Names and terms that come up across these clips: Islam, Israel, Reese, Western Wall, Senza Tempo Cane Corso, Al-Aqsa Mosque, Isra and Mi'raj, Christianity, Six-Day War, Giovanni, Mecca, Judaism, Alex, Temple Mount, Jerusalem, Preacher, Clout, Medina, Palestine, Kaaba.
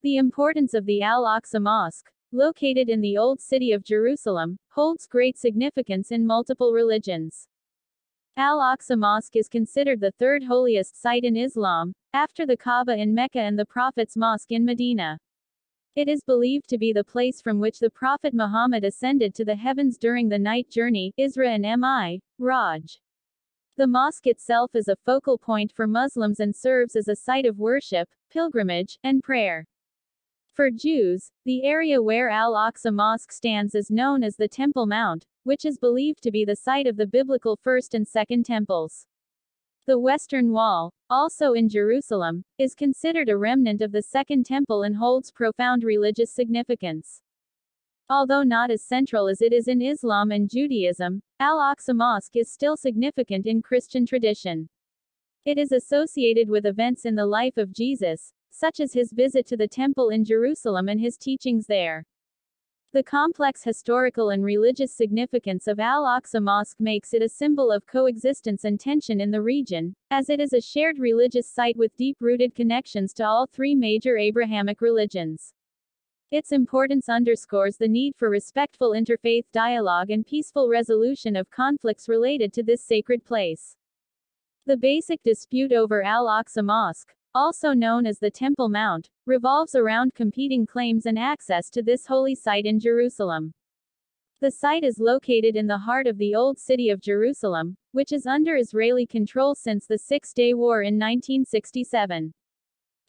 The importance of the Al-Aqsa Mosque, located in the Old City of Jerusalem, holds great significance in multiple religions. Al-Aqsa Mosque is considered the third holiest site in Islam, after the Kaaba in Mecca and the Prophet's Mosque in Medina. It is believed to be the place from which the Prophet Muhammad ascended to the heavens during the night journey, Isra and Mi'raj. The mosque itself is a focal point for Muslims and serves as a site of worship, pilgrimage, and prayer. For Jews, the area where Al-Aqsa Mosque stands is known as the Temple Mount, which is believed to be the site of the biblical First and Second Temples. The Western Wall, also in Jerusalem, is considered a remnant of the Second Temple and holds profound religious significance. Although not as central as it is in Islam and Judaism, Al-Aqsa Mosque is still significant in Christian tradition. It is associated with events in the life of Jesus, such as his visit to the temple in Jerusalem and his teachings there. The complex historical and religious significance of Al-Aqsa Mosque makes it a symbol of coexistence and tension in the region, as it is a shared religious site with deep-rooted connections to all three major Abrahamic religions. Its importance underscores the need for respectful interfaith dialogue and peaceful resolution of conflicts related to this sacred place. The basic dispute over Al-Aqsa Mosque, also known as the Temple Mount, revolves around competing claims and access to this holy site in Jerusalem. The site is located in the heart of the Old City of Jerusalem, which is under Israeli control since the Six-Day War in 1967.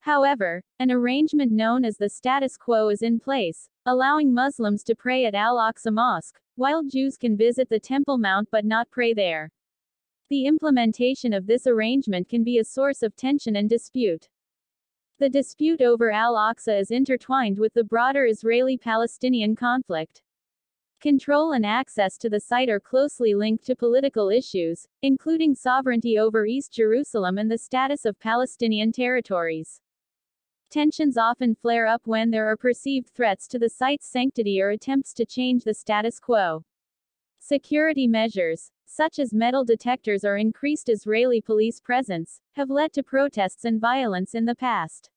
However, an arrangement known as the status quo is in place, allowing Muslims to pray at Al-Aqsa Mosque, while Jews can visit the Temple Mount but not pray there. The implementation of this arrangement can be a source of tension and dispute. The dispute over Al-Aqsa is intertwined with the broader Israeli-Palestinian conflict. Control and access to the site are closely linked to political issues, including sovereignty over East Jerusalem and the status of Palestinian territories. Tensions often flare up when there are perceived threats to the site's sanctity or attempts to change the status quo. Security measures, such as metal detectors or increased Israeli police presence, have led to protests and violence in the past.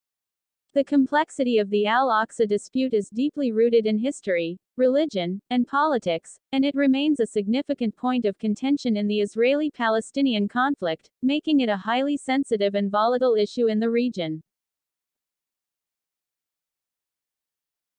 The complexity of the Al-Aqsa dispute is deeply rooted in history, religion, and politics, and it remains a significant point of contention in the Israeli-Palestinian conflict, making it a highly sensitive and volatile issue in the region.